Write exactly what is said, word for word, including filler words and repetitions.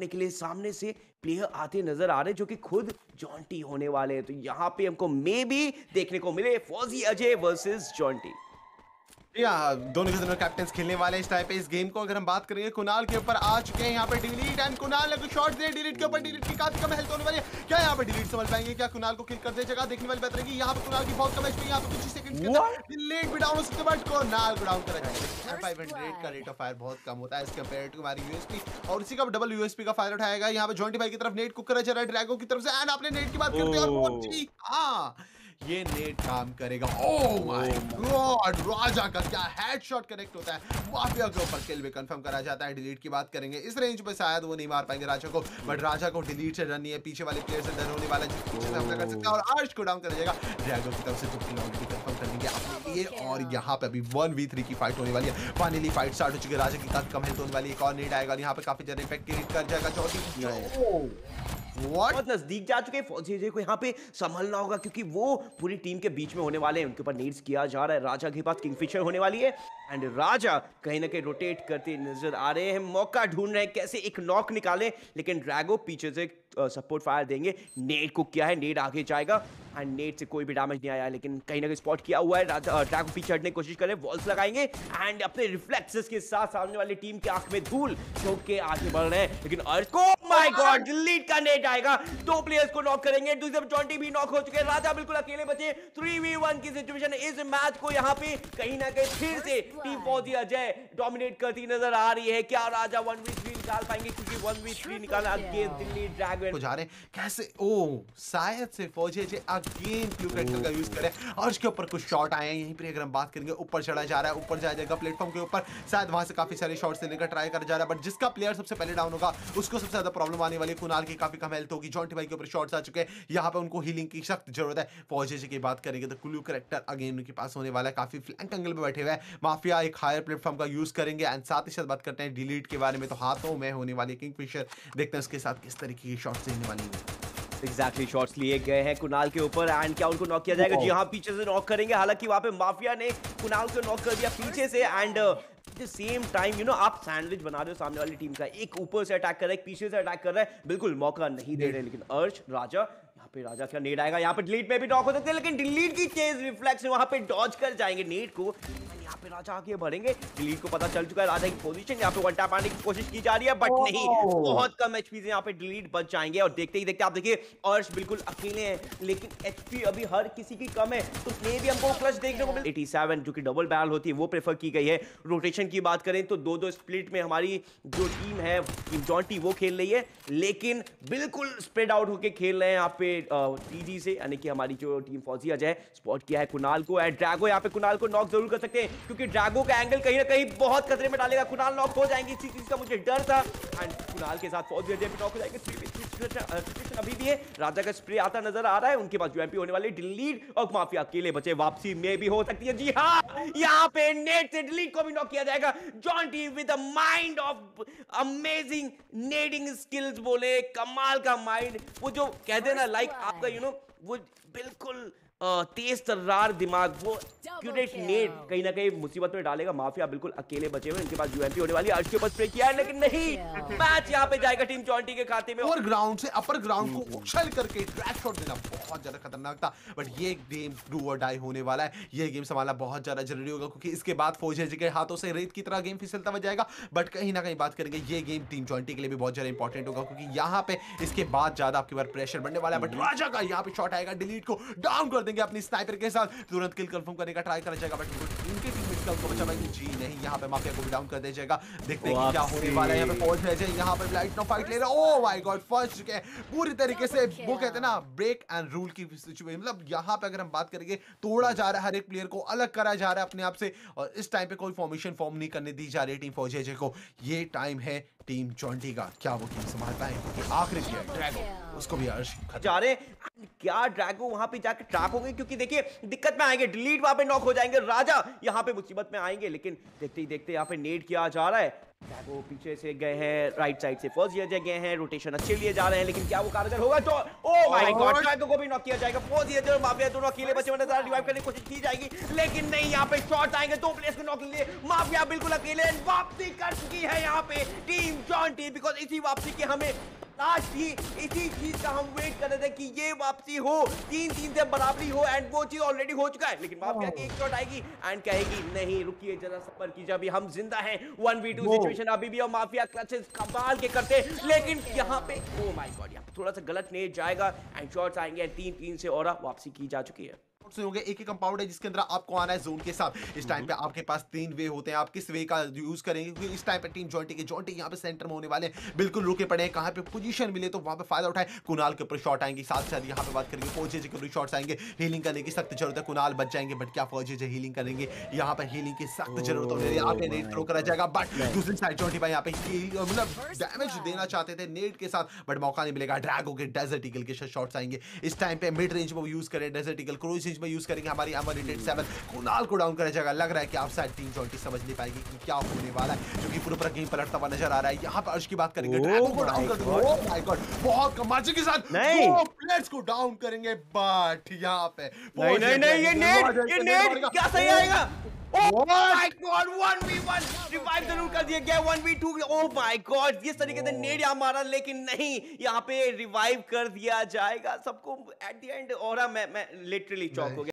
जीतने के लिए सामने से प्लेयर आते नजर आ रहे जो कि खुद जॉन्टी होने वाले हैं। तो यहाँ पे हमको मे भी देखने को मिले फौजी अजय वर्सेस जॉन्टी। दोनों के दोनों कैप्टन्स खेलने वाले इस टाइप पे इस गेम को। अगर हम बात करेंगे कुणाल के ऊपर आ चुके हैं यहाँ पे डिलीट एंड कुणाल ने शॉट दिए डिलीट के ऊपर। डिलीट की काफी कम हेल्थ होने वाली है, क्या यहाँ पे डिलीट समझ पाएंगे, क्या कुणाल को किल कर दे जगह देखने वाली बात रहेगी। यहाँ पे कुणाल की बहुत कम एचपी, यहाँ पे कुछ सेकंड के अंदर डिलीट भी डाउन हो सकते हैं बट कुणाल को डाउन कर जाएगा। फाइव हंड्रेड का रेट ऑफ फायर बहुत कम होता है एज कंपेयर टू हमारी यूएसपी और उसी का डबल यूएसपी का फायर उठाएगा यहाँ पे जॉन्टी भाई की तरफ। नेट कुक कर रहा है ड्रैगो की तरफ से एंड आपने नेट की बात करते हैं और जी हां ये नेट काम करेगा। ओह माय गॉड, राजा का क्या हेडशॉट कनेक्ट होता है माफिया के ऊपर, किल भी कंफर्म करा जाता है। डिलीट की बात करेंगे इस रेंज पे शायद वो नहीं मार पाएंगे राजा को, बट राजा को डिलीट से रन नहीं है, पीछे वाले प्लेयर से डर होने वाला है, पीछे से हमला कर सकता है और अर्श को डाउन कर जाएगा। ड्रैगन की तरफ से जो किल ऑलरेडी कंफर्म कर देंगे अपने लिए और यहाँ पे अभी वन वी थ्री की फाइट होने वाली है। फाइनली फाइट स्टार्ट हो चुकी है, राजा की काफी कम हेल्थ होने वाली है, एक और नेट आएगा और यहाँ पे काफी ज्यादा इफेक्ट क्रिएट कर जाएगा। चौथी What? बहुत नजदीक जा चुके हैं, फौजी अजय को यहाँ पे संभलना होगा क्योंकि वो पूरी टीम के बीच में होने वाले हैं। उनके ऊपर नीड्स किया जा रहा है, राजा के पास किंगफिशर होने वाली है एंड राजा कहीं ना कहीं रोटेट करते नजर आ रहे हैं, मौका ढूंढ रहे हैं कैसे एक नॉक निकाले, लेकिन ड्रैगो पीछे से सपोर्ट फायर देंगे। नेट को किया है, नेट आगे जाएगा एंड नेट से कोई भी डैमेज नहीं आया लेकिन कहीं ना कहीं स्पॉट किया हुआ है। ड्रैगो पीछे हटने की कोशिश करें, वॉल्स लगाएंगे एंड अपने रिफ्लेक्सेस के साथ सामने वाली टीम की आंख में धूल झोंक के आगे बढ़ रहे हैं, लेकिन अर्थ को माय गॉड डिलीट का नेट आएगा, दो प्लेयर्स को नॉक करेंगे, दूसरे जॉन्टी भी नॉक हो चुके हैं, राजा बिल्कुल अकेले बचे। थ्री वी वन की सिचुएशन, इस मैच को यहाँ पे कहीं ना कहीं फिर से टीम फौजी अजय डोमिनेट करती नजर आ रही है। क्या राजा वन वी थ्री निकाल पाएंगे क्योंकि वन वी थ्री निकाला अगेन दिल्ली ड्रैगन को जा रहे कैसे। ओ शायद से फौजी अजय अगेन क्यू कैटल का यूज करे और उसके ऊपर कुछ शॉट आए हैं। यहीं पर अगर हम बात करेंगे ऊपर चढ़ा जा रहा है, ऊपर जाया जाएगा प्लेटफॉर्म के ऊपर, शायद वहां से काफी सारे शॉट्स लेने का ट्राई कर जा रहा है बट जिसका प्लेयर सबसे पहले डाउन होगा उसको सबसे ज्यादा प्रॉब्लम आने वाली है। कुणाल की काफी कम हेल्थ होगी, जॉन्टी भाई के ऊपर शॉट्स आ चुके हैं, यहाँ पे उनको हीलिंग की सख्त जरूरत है। फौजी अजय की बात करेंगे तो क्लू कैरेक्टर अगेन उनके पास होने वाला है, काफी फ्लैंक एंगल पे बैठे हुए हैं। माफिया एक हायर प्लेटफॉर्म का यूज करेंगे एंड साथ ही साथ बात करते हैं डिलीट के बारे में, तो हाथों में होने वाली किंगफिशर देखते हैं उसके साथ किस तरीके की शॉट्स देने वाली है। एग्जैक्टली शॉट्स लिए गए हैं कुणाल के ऊपर एंड क्या उनको नॉक किया जाएगा। जी हाँ, पीछे से नॉक करेंगे, हालांकि वहां पे माफिया ने कुणाल को नॉक कर दिया पीछे से and same time you know आप सैंडविच बना रहे हो सामने वाली टीम का, एक ऊपर से अटैक कर रहा है, एक पीछे से अटैक कर रहा है, बिल्कुल मौका नहीं दे रहे। लेकिन अर्श राजा यहाँ पे राजा क्या नेट आएगा, यहाँ पे डिलीट में भी नॉक हो सकते हैं लेकिन डिलीट की तेज रिफ्लेक्स वहां पे डॉज कर जाएंगे नेट को। यहाँ पे राजा आगे बढ़ेंगे, डिलीट को पता चल चुका है राजा की पोजीशन, यहाँ पे वन टैप आने की कोशिश की जा रही है बट नहीं, बहुत कम एचपी से यहाँ पे डिलीट बच जाएंगे और देखते ही देखते आप देखिए अर्श बिल्कुल अकेले हैं लेकिन एचपी अभी हर किसी की कम है तो मे भी हमको क्लच देखने को मिले। एटी सेवन जो कि डबल बैरल होती है वो प्रेफर की गई है। रोटेशन की बात करें तो दो दो स्प्लिट में हमारी जो टीम है टीम जॉन्टी वो खेल रही है लेकिन बिल्कुल स्प्रेड आउट होकर खेल रहे हैं यहाँ पे टीजी से, यानी कि हमारी जो टीम फौजी अजय स्पॉट किया है कुणाल को एंड ड्रैगो यहाँ पे कुणाल को नॉक जरूर कर सकते हैं क्योंकि ड्रैगो का एंगल कहीं ना कहीं बहुत खतरे में डालेगा। कुणाल नॉक हो जाएंगे, इसी चीज का मुझे डर था एंड कुणाल के साथ फौजी अजय भी नॉक हो जाएंगे। अभी भी है, राजा का स्प्रे आता नजर आ रहा है, उनके पास यूएमपी होने वाले, डिलीट और माफिया अकेले बचे, वापसी में भी हो सकती है। जी हाँ, यहाँ पे नेट से डिलीट को भी नॉक किया जाएगा। Jonty with a mind of amazing नेडिंग skills, बोले कमाल का माइंड, वो जो कह देना लाइक आपका यू नो वो बिल्कुल तेज तर्रार दिमाग, वो क्यूरेट नेट कहीं ना कहीं मुसीबत में डालेगा। माफिया बिल्कुल अकेले बचे हुए, इनके पास यूएमपी होने वाली है, अर्श के ऊपर स्प्रे किया है लेकिन नहीं, मैच यहाँ पे जाएगा टीम जॉन्टी के खाते में। और ग्राउंड से अपर ग्राउंड को उछल करके ड्रैग शॉट देना बहुत ज्यादा खतरनाक था बट ये गेम डू और डाई होने वाला है, ये गेम संभालना बहुत ज्यादा जरूरी होगा क्योंकि इसके बाद फौजी अजय के हाथों से रेत की तरह गेम फिसलता हुआ जाएगा बट कहीं ना कहीं बात करेंगे ये गेम टीम जॉन्टी के लिए भी बहुत ज्यादा इंपॉर्टेंट होगा क्योंकि यहाँ पे इसके बाद ज्यादा आपके ऊपर प्रेशर बनने वाला है। बट राजा का यहाँ पे शॉट आएगा, डिलीट को डाउन कर देंगे अपनी स्नाइपर के साथ, तुरंत किल कंफर्म करने का ट्राई करा जाएगा बट उनके टीममेट का उसको बचा पाएंगे। जी नहीं, यहाँ पे माफिया को भी डाउन कर दिया जाएगा, देखते हैं कि क्या होने वाला है। यहाँ पे फौज भेजे, यहाँ पे लाइट नो फाइट ले रहा है। ओह माय गॉड, फर्स्ट चुके हैं पूरी तरीके से, वो कहते हैं ना ब्रेक एंड रूल की सिचुएशन, मतलब यहाँ पे अगर हम बात करेंगे तोड़ा जा रहा है, हर एक प्लेयर को अलग करा जा रहा है अपने आप से और इस टाइम पे कोई फॉर्मेशन फॉर्म नहीं करने दी जा रही टीम फौजी अजय को। ये टाइम है टीम जॉन्टी का, क्या वो टीम संभालता है क्योंकि आखिरी प्लेयर ड्रैगो उसको भी अर्श जा रहे क्या ड्रैगो वहां पे जाकर ट्रैप होंगे क्योंकि देखिए दिक्कत में आएंगे, डिलीट वहां पे नॉक हो जाएंगे, राजा यहाँ पे मुसीबत में आएंगे लेकिन देखते ही देखते यहाँ पे नेट किया जा रहा है वो पीछे से गए हैं, राइट साइड से फौजी अजय गए हैं, रोटेशन अच्छे लिए जा रहे हैं, लेकिन क्या वो कारगर होगा? तो ओ माय गॉड, ट्रैक को भी नॉक किया जाएगा। फौजी अजय और माफिया दोनों अकेले बचे, उन्हें सारा रिवाइव करने की कोशिश की जाएगी, लेकिन नहीं, यहाँ पे शॉट आएंगे दो प्लेयर्स को नॉक लिए। माफिया बिल्कुल अकेले, वापसी कर चुकी है यहाँ पे टीम जॉन्टी, बिकॉज इसी वापसी के हमें आज ही इसी चीज का हम वेट कर रहे थे कि ये वापसी हो, तीन तीन से बराबरी हो, एंड वो चीज ऑलरेडी हो चुका है। लेकिन माफिया की एक शॉट आएगी एंड कहेगी नहीं, रुकिए जरा, सबर कीजिए, अभी हम जिंदा हैं। वन वी टू सिचुएशन अभी भी, और माफिया क्लचेस कमाल के करते, लेकिन यहाँ पे ओ माय गॉड, यहाँ थोड़ा सा गलत नेट जाएगा एंड शॉट्स आएंगे। तीन तीन से और वापसी की जा चुकी है। होंगे एक ही कंपाउंड है जिसके अंदर आपको आना है जोन के साथ। इस टाइम पे आपके पास तीन वे होते हैं, आप किस वे का यूज करेंगे? क्योंकि इस टाइम पे टीम जॉन्टी के जॉन्टी यहाँ पे सेंटर में होने वाले हैं, बिल्कुल रुके पड़े हैं। कहाँ पे पोजीशन मिले तो वहाँ पे फायदा उठाए। कुणाल के ऊपर शॉट आएंगे, साथ साथ यहाँ पे बात करेंगे फौजी जी के ऊपर शॉट्स आएंगे। हीलिंग करने की सख्त जरूरत है, कुणाल बच जाएंगे, बट क्या फौजी जी हीलिंग करेंगे? यहाँ पर हीलिंग की सख्त जरूरत है, यहाँ पे नेट थ्रो करा जाएगा, बट दूसरी साइड जॉन्टी भाई यहाँ पे मतलब डैमेज देना चाहते थे नेट के साथ, बट मौका नहीं मिलेगा। ड्रैगो के डेजर्ट ईगल के शॉट्स आएंगे, इस टाइम पे मिड रेंज में यूज करें डेजर्ट ईगल, क्रूज में यूज करेंगे हमारी अमरिटेड सेवन। कुणाल को डाउन करा जाएगा। लग रहा है कि आप साइड टीम जॉन्टी समझ नहीं पाएगी कि क्या होने वाला है, क्योंकि पूरा पूरा गेम पलटता हुआ नजर आ रहा है। यहाँ पर अर्श की बात करेंगे, ड्रैगन को डाउन कर देंगे। ओह माय गॉड, बहुत कम मार्जिन के साथ दो प्लेयर्स को डाउन करेंगे, बट यहाँ पे नहीं नहीं नहीं ये नेट ये नेट क्या सही आएगा? Oh my God, one v one revive जरूर कर दिया गया, one v two. Oh my God, इस तरीके से नेड मारा, लेकिन नहीं, यहाँ पे रिवाइव कर दिया जाएगा सबको। एट द एंड और मैं मैं लिटरली चौंक हो गया।